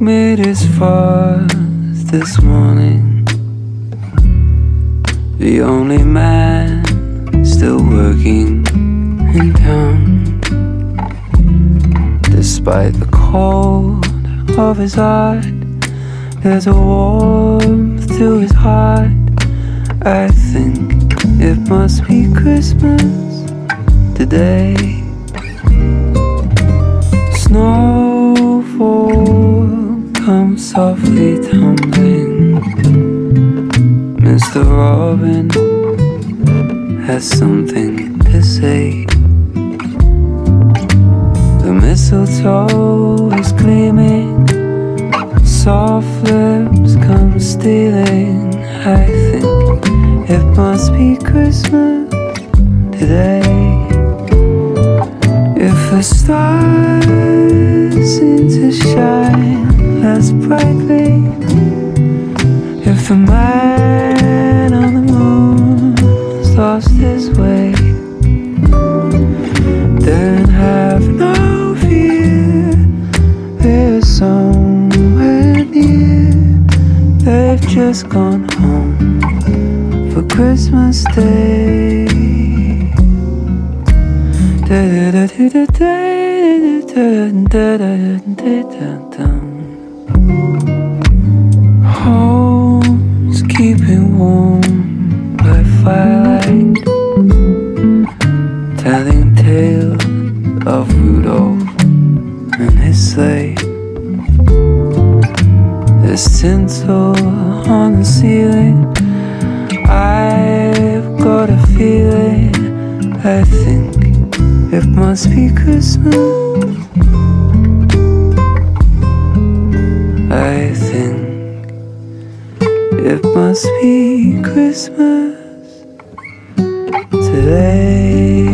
walk made us fast this morning. The only man still working in town. Despite the cold of his heart, there's a warmth to his heart. I think it must be Christmas today. Snowfall comes softly tumbling. Mr. Robin has something to say. The mistletoe is gleaming, soft lips come stealing. I think it must be Christmas today. If the stars seem to shine less brightly, if the man on the moon's lost his way, then have no fear, there's somewhere near. They've just gone home for Christmas Day. Home's keeping warm by firelight, telling tales of Rudolph and his sleigh. There's tinsel on the ceiling. I've got a feeling, I think it must be Christmas. I think it must be Christmas today.